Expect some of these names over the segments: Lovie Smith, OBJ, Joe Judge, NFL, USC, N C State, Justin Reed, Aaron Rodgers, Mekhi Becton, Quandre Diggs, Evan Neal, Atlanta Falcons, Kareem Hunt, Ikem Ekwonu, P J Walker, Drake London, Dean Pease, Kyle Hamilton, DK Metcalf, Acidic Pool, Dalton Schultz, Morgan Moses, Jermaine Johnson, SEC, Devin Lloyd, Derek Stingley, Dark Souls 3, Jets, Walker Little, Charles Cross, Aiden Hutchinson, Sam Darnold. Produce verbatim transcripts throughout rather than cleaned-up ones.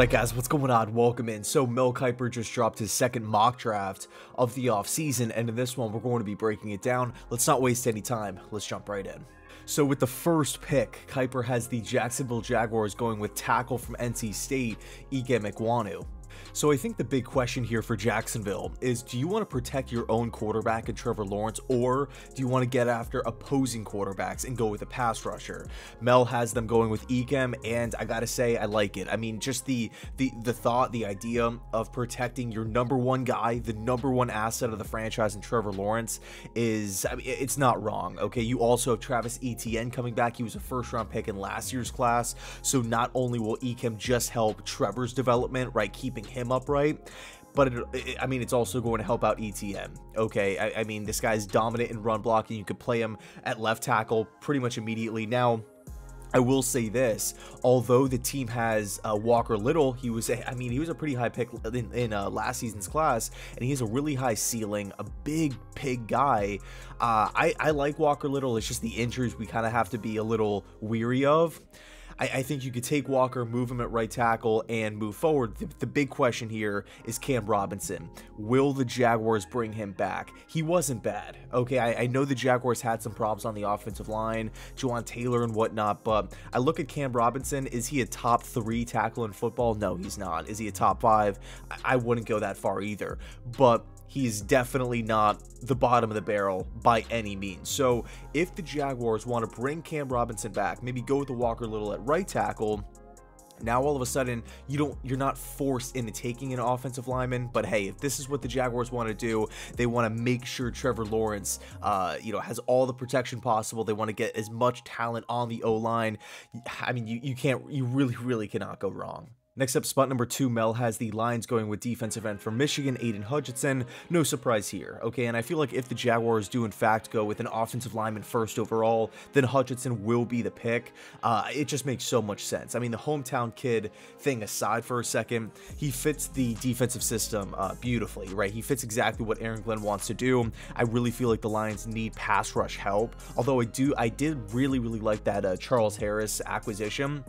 Alright guys, what's going on? Welcome in. So Mel Kiper just dropped his second mock draft of the offseason, and in this one we're going to be breaking it down. Let's not waste any time. Let's jump right in. So with the first pick, Kiper has the Jacksonville Jaguars going with tackle from N C State, Ikem Ekwonu. So I think the big question here for Jacksonville is, do you want to protect your own quarterback in Trevor Lawrence, or do you want to get after opposing quarterbacks and go with a pass rusher? Mel has them going with Ikem, and I gotta say, I like it. I mean, just the the the thought, the idea of protecting your number one guy, the number one asset of the franchise in Trevor Lawrence is, I mean, it's not wrong, okay? You also have Travis Etienne coming back. He was a first-round pick in last year's class, so not only will Ikem just help Trevor's development, right, keeping him upright, but it, it, I mean, it's also going to help out Etienne. Okay, I, I mean, this guy's dominant in run blocking. You could play him at left tackle pretty much immediately. Now, I will say this, although the team has uh, Walker Little, he was, a, I mean, he was a pretty high pick in, in uh, last season's class, and he has a really high ceiling, a big, big guy. Uh, I, I like Walker Little. It's just the injuries we kind of have to be a little weary of. I think you could take Walker, move him at right tackle, and move forward. The, the big question here is Cam Robinson. Will the Jaguars bring him back? He wasn't bad. Okay, I, I know the Jaguars had some problems on the offensive line, Juwan Taylor and whatnot, but I look at Cam Robinson. Is he a top three tackle in football? No, he's not. Is he a top five? I, I wouldn't go that far either, but he's definitely not the bottom of the barrel by any means. So if the Jaguars want to bring Cam Robinson back, maybe go with the Walker Little at right tackle, now all of a sudden you don't you're not forced into taking an offensive lineman. But hey, if this is what the Jaguars want to do, they want to make sure Trevor Lawrence uh you know has all the protection possible. They want to get as much talent on the O-line. I mean, you you can't you really really cannot go wrong. Next up, spot number two, Mel has the Lions going with defensive end from Michigan, Aiden Hutchinson. No surprise here, okay? And I feel like if the Jaguars do, in fact, go with an offensive lineman first overall, then Hutchinson will be the pick. Uh, it just makes so much sense. I mean, the hometown kid thing aside for a second, he fits the defensive system uh, beautifully, right? He fits exactly what Aaron Glenn wants to do. I really feel like the Lions need pass rush help, although I do, I did really, really like that uh, Charles Harris acquisition.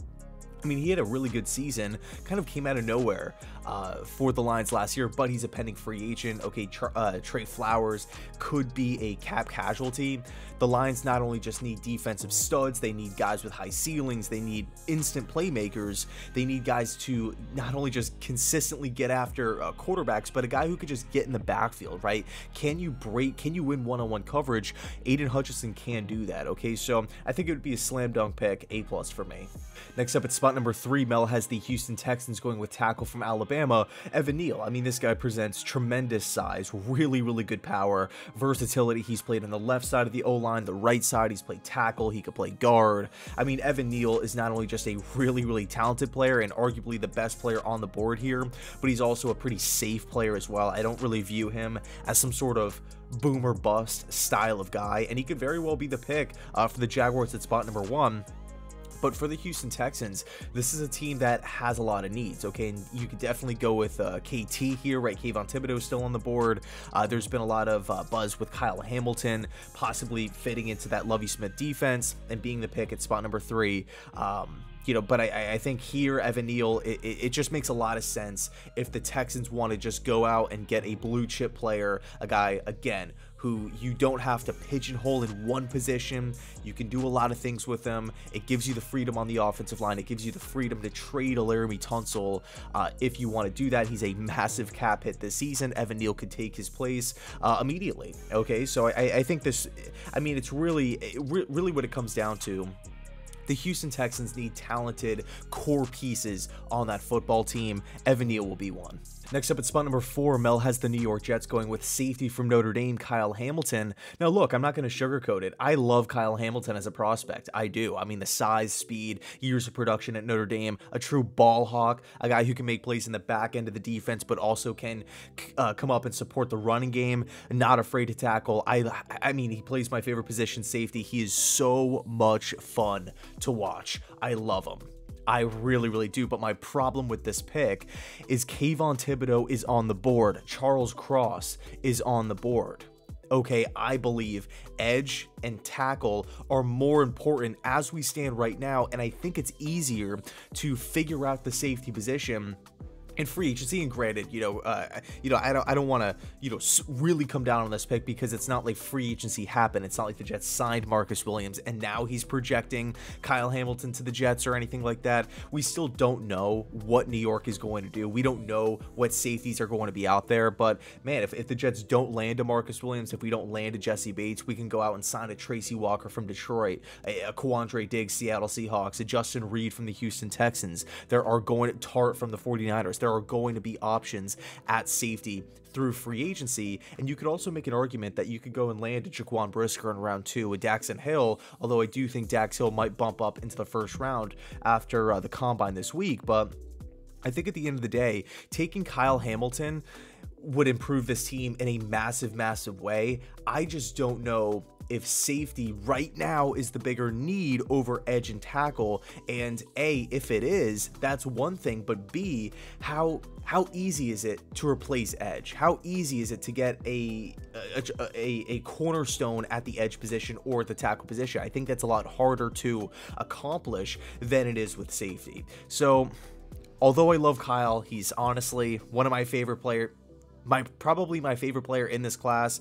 I mean, he had a really good season, kind of came out of nowhere uh, for the Lions last year, but he's a pending free agent. Okay, uh, Trey Flowers could be a cap casualty. The Lions not only just need defensive studs, they need guys with high ceilings, they need instant playmakers, they need guys to not only just consistently get after uh, quarterbacks, but a guy who could just get in the backfield, right? Can you break, can you win one-on-one coverage? Aiden Hutchinson can do that, okay? So I think it would be a slam dunk pick, A plus for me. Next up at spot number three, Mel has the Houston Texans going with tackle from Alabama, Evan Neal. I mean, this guy presents tremendous size, really, really good power, versatility. He's played on the left side of the O-line, the right side. He's played tackle. He could play guard. I mean, Evan Neal is not only just a really, really talented player and arguably the best player on the board here, but he's also a pretty safe player as well. I don't really view him as some sort of boom or bust style of guy, and he could very well be the pick uh, for the Jaguars at spot number one. But for the Houston Texans, this is a team that has a lot of needs, okay? And you could definitely go with uh, K T here, right? Kayvon Thibodeau is still on the board. Uh, there's been a lot of uh, buzz with Kyle Hamilton possibly fitting into that Lovie Smith defense and being the pick at spot number three. Um, you know, but I, I think here, Evan Neal, it, it just makes a lot of sense if the Texans want to just go out and get a blue chip player, a guy, again, who you don't have to pigeonhole in one position. You can do a lot of things with them. It gives you the freedom on the offensive line. It gives you the freedom to trade a Laramie Tunsil uh, if you want to do that. He's a massive cap hit this season. Evan Neal could take his place uh, immediately. Okay, so I, I think this, I mean, it's really, really what it comes down to. The Houston Texans need talented core pieces on that football team. Evan Neal will be one. Next up at spot number four, Mel has the New York Jets going with safety from Notre Dame, Kyle Hamilton. Now, look, I'm not going to sugarcoat it. I love Kyle Hamilton as a prospect. I do. I mean, the size, speed, years of production at Notre Dame, a true ball hawk, a guy who can make plays in the back end of the defense, but also can uh, come up and support the running game, not afraid to tackle. I, I mean, he plays my favorite position, safety. He is so much fun to watch. I love him. I really, really do, but my problem with this pick is Kayvon Thibodeau is on the board. Charles Cross is on the board. okay, I believe edge and tackle are more important as we stand right now, and I think it's easier to figure out the safety position in free agency. And granted, you know, uh, you know, I don't, I don't want to, you know, really come down on this pick because it's not like free agency happened. It's not like the Jets signed Marcus Williams and now he's projecting Kyle Hamilton to the Jets or anything like that. We still don't know what New York is going to do. We don't know what safeties are going to be out there. But man, if, if the Jets don't land a Marcus Williams, if we don't land a Jesse Bates, we can go out and sign a Tracy Walker from Detroit, a, a Quandre Diggs, Seattle Seahawks, a Justin Reed from the Houston Texans. There are going to Tart from the forty-niners. There are going to be options at safety through free agency, and you could also make an argument that you could go and land a Jaquan Brisker in round two, a Daxon Hill, although I do think Dax Hill might bump up into the first round after uh, the combine this week. But I think at the end of the day, taking Kyle Hamilton would improve this team in a massive, massive way. I just don't know if safety right now is the bigger need over edge and tackle. And A, if it is, that's one thing, but B, how how easy is it to replace edge? How easy is it to get a a, a, a cornerstone at the edge position or at the tackle position? I think that's a lot harder to accomplish than it is with safety. So although I love Kyle, he's honestly one of my favorite player, my probably my favorite player in this class.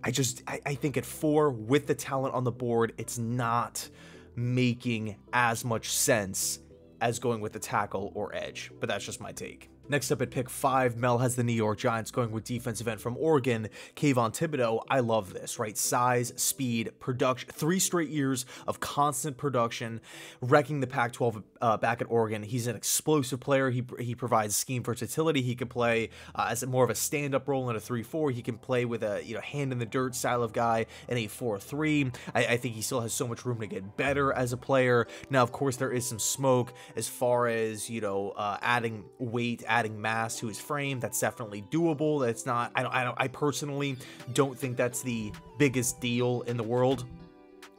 I just, I, I think at four, with the talent on the board, it's not making as much sense as going with the tackle or edge, but that's just my take. Next up at pick five, Mel has the New York Giants going with defensive end from Oregon, Kayvon Thibodeau. I love this, right? Size, speed, production, three straight years of constant production, wrecking the Pac twelve uh, back at Oregon. He's an explosive player. He, he provides scheme versatility. He can play uh, as more of a stand-up role in a three four. He can play with a, you know, hand-in-the-dirt style of guy in a four three. I, I think he still has so much room to get better as a player. Now, of course, there is some smoke as far as, you know, uh, adding weight, adding adding mass to his frame. That's definitely doable. That's not, I don't, I don't, I personally don't think that's the biggest deal in the world,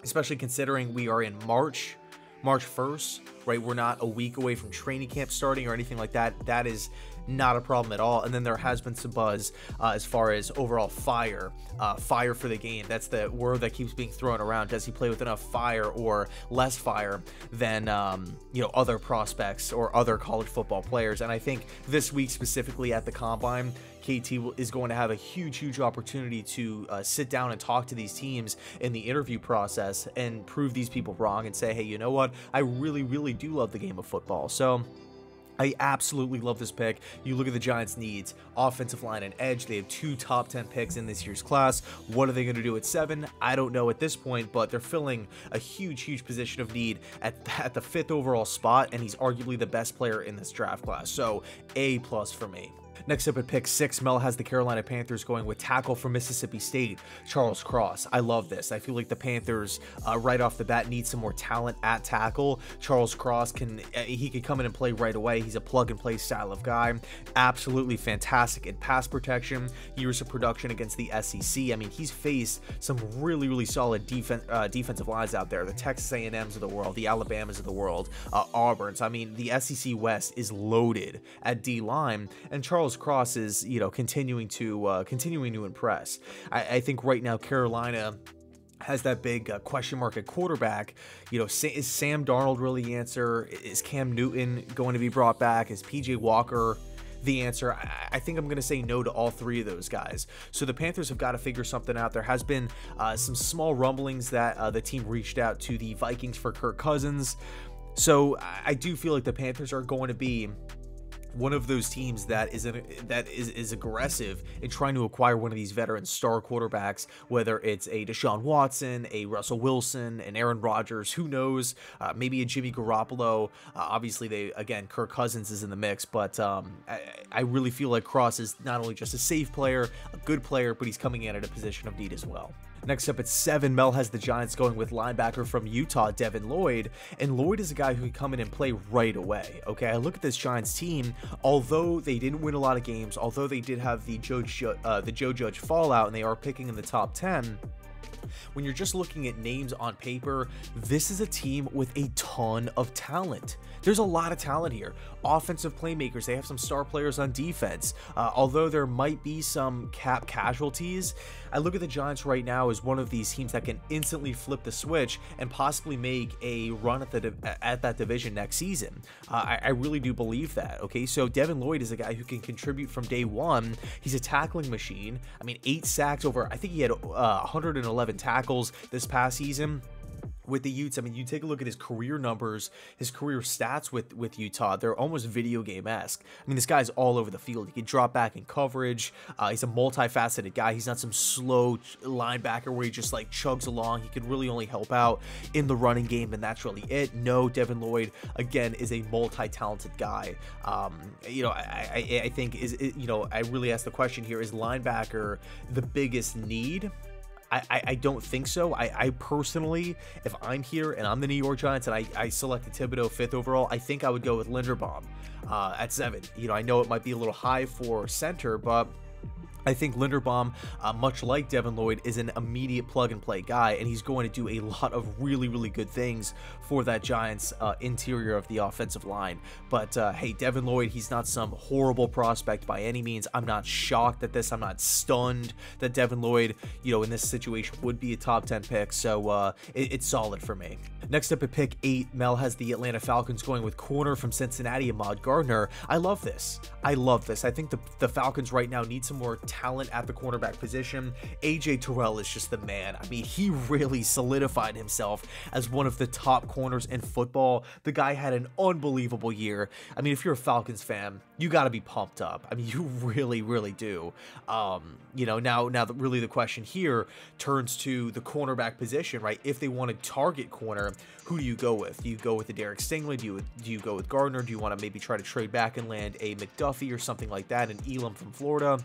especially considering we are in March, March first, right? We're not a week away from training camp starting or anything like that. That is not a problem at all. And then there has been some buzz uh, as far as overall fire, uh, fire for the game. That's the word that keeps being thrown around. Does he play with enough fire or less fire than, um, you know, other prospects or other college football players? And I think this week specifically at the combine, K T is going to have a huge, huge opportunity to uh, sit down and talk to these teams in the interview process and prove these people wrong and say, hey, you know what? I really, really do love the game of football. So I absolutely love this pick. You look at the Giants' needs, offensive line and edge. They have two top ten picks in this year's class. What are they going to do at seven? I don't know at this point, but they're filling a huge, huge position of need at, at the fifth overall spot, and he's arguably the best player in this draft class. So A plus for me. Next up at pick six, Mel has the Carolina Panthers going with tackle from Mississippi State, Charles Cross. I love this. I feel like the Panthers uh, right off the bat need some more talent at tackle. Charles Cross can, uh, he can come in and play right away. He's a plug and play style of guy. Absolutely fantastic in pass protection, years of production against the S E C. I mean, he's faced some really, really solid defen uh, defensive lines out there. The Texas A and M's of the world, the Alabamas of the world, uh, Auburn's. I mean, the S E C West is loaded at D-line, and Charles Cross is, you know, continuing to uh, continuing to impress. I, I think right now Carolina has that big uh, question mark at quarterback. You know, is Sam Darnold really the answer? Is Cam Newton going to be brought back? Is P J Walker the answer? I think I'm going to say no to all three of those guys. So the Panthers have got to figure something out. There has been uh, some small rumblings that uh, the team reached out to the Vikings for Kirk Cousins. So I do feel like the Panthers are going to be one of those teams that is an, that is is aggressive in trying to acquire one of these veteran star quarterbacks, whether it's a Deshaun Watson, a Russell Wilson, an Aaron Rodgers, who knows, uh, maybe a Jimmy Garoppolo. Uh, obviously, they again, Kirk Cousins is in the mix, but um, I, I really feel like Cross is not only just a safe player, a good player, but he's coming in at a position of need as well. Next up at seven, Mel has the Giants going with linebacker from Utah, Devin Lloyd. And Lloyd is a guy who can come in and play right away. Okay, I look at this Giants team. Although they didn't win a lot of games, although they did have the Joe, uh, the Joe Judge fallout, and they are picking in the top ten, when you're just looking at names on paper, this is a team with a ton of talent. There's a lot of talent here. Offensive playmakers, they have some star players on defense. Uh, although there might be some cap casualties, I look at the Giants right now as one of these teams that can instantly flip the switch and possibly make a run at, the, at that division next season. Uh, I, I really do believe that, okay? So Devin Lloyd is a guy who can contribute from day one. He's a tackling machine. I mean, eight sacks over, I think he had uh, one hundred eleven tackles this past season with the Utes. I mean, you take a look at his career numbers, his career stats with with Utah, they're almost video game-esque. I mean, this guy's all over the field. He can drop back in coverage. Uh, he's a multifaceted guy. He's not some slow linebacker where he just like chugs along. He can really only help out in the running game, and that's really it. No, Devin Lloyd again is a multi-talented guy. Um, you know, I, I I think is you know I really ask the question here: is linebacker the biggest need? I, I don't think so. I, I personally, if I'm here and I'm the New York Giants and I, I selected Thibodeau fifth overall, I think I would go with Linderbaum uh, at seven. You know, I know it might be a little high for center, but I think Linderbaum, uh, much like Devin Lloyd, is an immediate plug-and-play guy, and he's going to do a lot of really, really good things for that Giants uh, interior of the offensive line. But, uh, hey, Devin Lloyd, he's not some horrible prospect by any means. I'm not shocked at this. I'm not stunned that Devin Lloyd, you know, in this situation would be a top ten pick, so uh, it, it's solid for me. Next up at pick eight, Mel has the Atlanta Falcons going with corner from Cincinnati, Ahmad Gardner. I love this. I love this. I think the, the Falcons right now need some more talent at the cornerback position. A J Terrell is just the man. I mean, he really solidified himself as one of the top corners in football. The guy had an unbelievable year. I mean, if you're a Falcons fan, you got to be pumped up. I mean, you really, really do. Um, you know, now, now that really the question here turns to the cornerback position, right? If they want to target corner, who do you go with? Do you go with the Derek Stingley? Do you, do you go with Gardner? Do you want to maybe try to trade back and land a McDuffie or something like that, an Elam from Florida?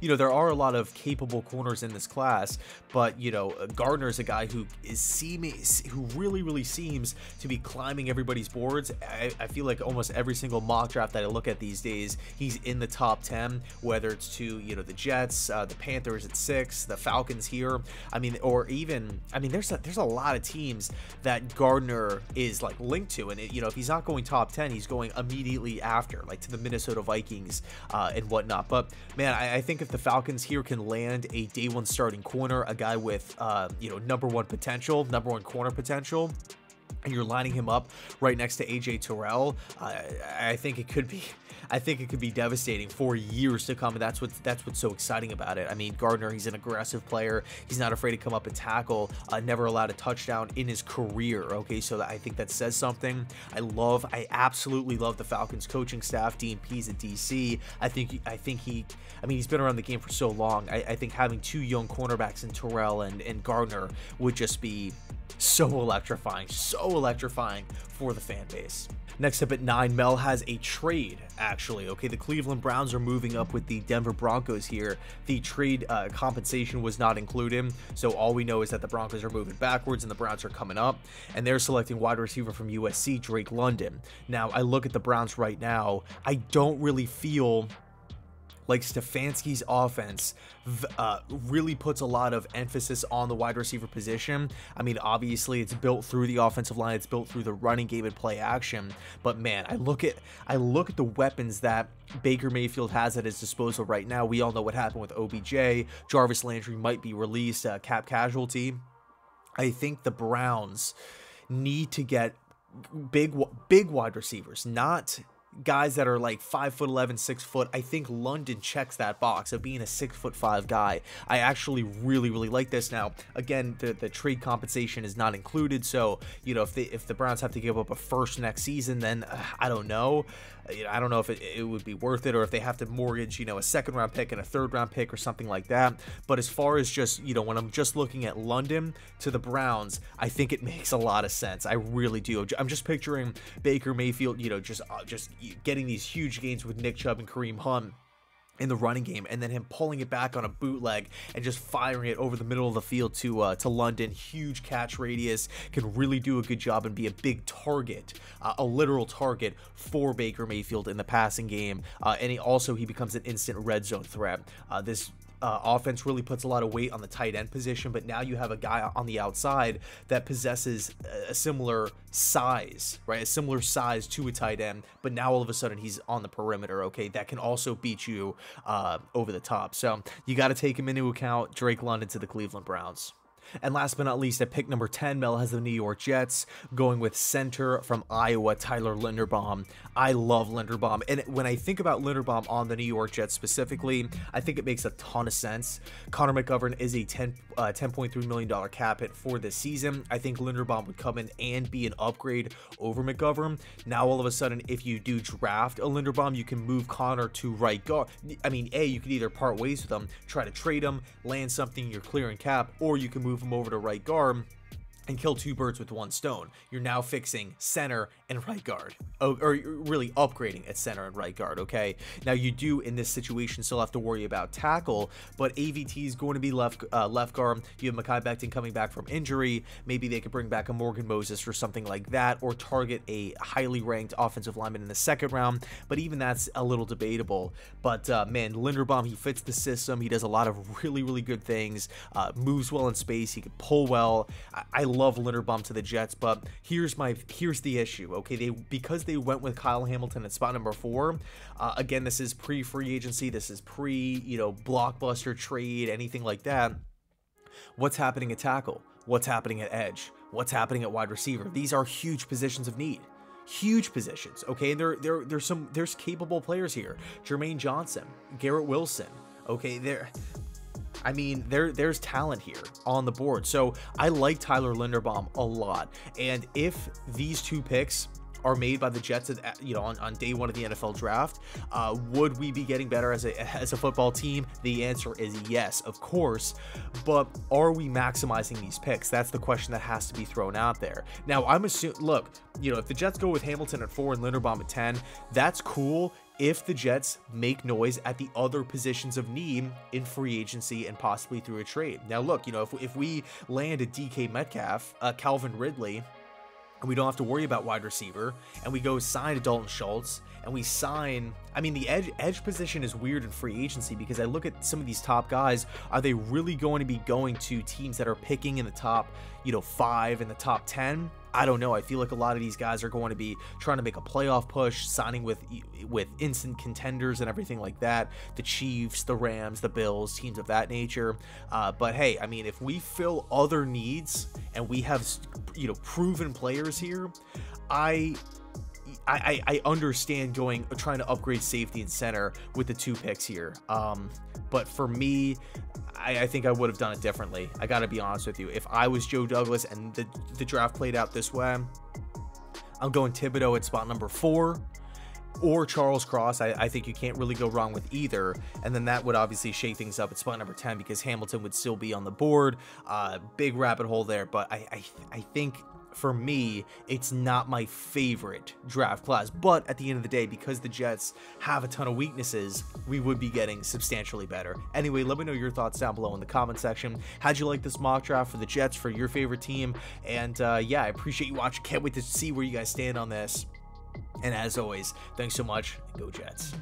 You know, there are a lot of capable corners in this class, but, you know, Gardner is a guy who is seeming, who really, really seems to be climbing everybody's boards. I, I feel like almost every single mock draft that I look at these days, he's in the top ten, whether it's to, you know, the Jets, uh, the Panthers at six, the Falcons here. I mean, or even, I mean, there's a, there's a lot of teams that Gardner is like linked to. And, it, you know, if he's not going top ten, he's going immediately after, like to the Minnesota Vikings uh, and whatnot. But, man, I, I think if the Falcons here can land a day one starting corner, a guy with, uh, you know, number one potential, number one corner potential, and you're lining him up right next to A J Terrell, uh, I think it could be, I think it could be devastating for years to come. And that's what, that's what's so exciting about it. I mean, Gardner, he's an aggressive player. He's not afraid to come up and tackle, uh, never allowed a touchdown in his career. Okay. So that, I think that says something. I love, I absolutely love the Falcons coaching staff. Dean Pease at D C. I think, I think he, I mean, he's been around the game for so long. I, I think having two young cornerbacks in Terrell and, and Gardner would just be so electrifying, so electrifying for the fan base. Next up at nine, Mel has a trade, actually. Okay, the Cleveland Browns are moving up with the Denver Broncos here. The trade uh, compensation was not included, so all we know is that the Broncos are moving backwards and the Browns are coming up, and they're selecting wide receiver from U S C, Drake London. Now, I look at the Browns right now. I don't really feel like Stefanski's offense uh, really puts a lot of emphasis on the wide receiver position. I mean, obviously it's built through the offensive line, it's built through the running game and play action. But man, I look at I look at the weapons that Baker Mayfield has at his disposal right now. We all know what happened with O B J. Jarvis Landry might be released, uh, cap casualty. I think the Browns need to get big, big wide receivers, not guys that are like five foot eleven, six foot. I think London checks that box of being a six foot five guy. I actually really really like this. Now again, the, the trade compensation is not included, so you know, if they if the Browns have to give up a first next season, then uh, I don't know you know I don't know if it, it would be worth it, or if they have to mortgage you know a second round pick and a third round pick or something like that. But as far as just you know when I'm just looking at London to the Browns, I think it makes a lot of sense. I really do. I'm just picturing Baker Mayfield you know just uh, just getting these huge gains with Nick Chubb and Kareem Hunt in the running game, and then him pulling it back on a bootleg and just firing it over the middle of the field to uh, to London. Huge catch radius, can really do a good job and be a big target, uh, a literal target for Baker Mayfield in the passing game. Uh, and he also, he becomes an instant red zone threat. Uh, this uh, offense really puts a lot of weight on the tight end position, but now you have a guy on the outside that possesses a similar size, right? A similar size to a tight end, but now all of a sudden he's on the perimeter, okay? That can also beat you uh, over the top. So you got to take him into account. Drake London to the Cleveland Browns. And last but not least, at pick number ten, Mel has the New York Jets going with center from Iowa, Tyler Linderbaum. I love Linderbaum. And when I think about Linderbaum on the New York Jets specifically, I think it makes a ton of sense. Connor McGovern is a ten, uh, ten point three million dollars cap hit for this season. I think Linderbaum would come in and be an upgrade over McGovern. Now, all of a sudden, if you do draft a Linderbaum, you can move Connor to right guard. I mean, A, you could either part ways with him, try to trade him, land something, you're clearing cap, or you can move him over to right guard and kill two birds with one stone. You're now fixing center and right guard, oh, or really upgrading at center and right guard, okay? Now, you do, in this situation, still have to worry about tackle, but A V T is going to be left uh, left guard. You have Mekhi Becton coming back from injury. Maybe they could bring back a Morgan Moses or something like that, or target a highly ranked offensive lineman in the second round, but even that's a little debatable. But, uh, man, Linderbaum, he fits the system. He does a lot of really, really good things, uh, moves well in space. He can pull well. I, I love Linderbaum to the Jets, but here's my here's the issue, okay? They because they went with Kyle Hamilton at spot number four. Uh, again, this is pre-free agency, this is pre, you know, blockbuster trade, anything like that. What's happening at tackle? What's happening at edge? What's happening at wide receiver? These are huge positions of need. Huge positions, okay? And there there there's some there's capable players here. Jermaine Johnson, Garrett Wilson, okay? There I mean, there there's talent here on the board. So I like Tyler Linderbaum a lot. And if these two picks are made by the Jets, you know, on, on day one of the N F L draft, uh, would we be getting better as a, as a football team? The answer is yes, of course. But are we maximizing these picks? That's the question that has to be thrown out there. Now, I'm assuming, look, you know, if the Jets go with Hamilton at four and Linderbaum at ten, that's cool. If the Jets make noise at the other positions of need in free agency and possibly through a trade. Now, look, you know, if, if we land a D K Metcalf, uh, Calvin Ridley, and we don't have to worry about wide receiver, and we go sign a Dalton Schultz, and we sign, I mean, the edge edge position is weird in free agency because I look at some of these top guys, are they really going to be going to teams that are picking in the top, you know, five and the top ten? I don't know. I feel like a lot of these guys are going to be trying to make a playoff push, signing with with instant contenders and everything like that. The Chiefs, the Rams, the Bills, teams of that nature. Uh, but hey, I mean, if we fill other needs and we have, you know, proven players here, I. I, I understand going trying to upgrade safety and center with the two picks here, um, but for me, I, I think I would have done it differently. I got to be honest with you. If I was Joe Douglas and the, the draft played out this way, I'm going Thibodeau at spot number four or Charles Cross. I, I think you can't really go wrong with either, and then that would obviously shake things up at spot number ten because Hamilton would still be on the board. Uh, big rabbit hole there, but I, I, I think... for me, it's not my favorite draft class, but at the end of the day, because the Jets have a ton of weaknesses, we would be getting substantially better. Anyway, let me know your thoughts down below in the comment section. How'd you like this mock draft for the Jets, for your favorite team? And uh, yeah, I appreciate you watching. Can't wait to see where you guys stand on this. And as always, thanks so much. Go Jets.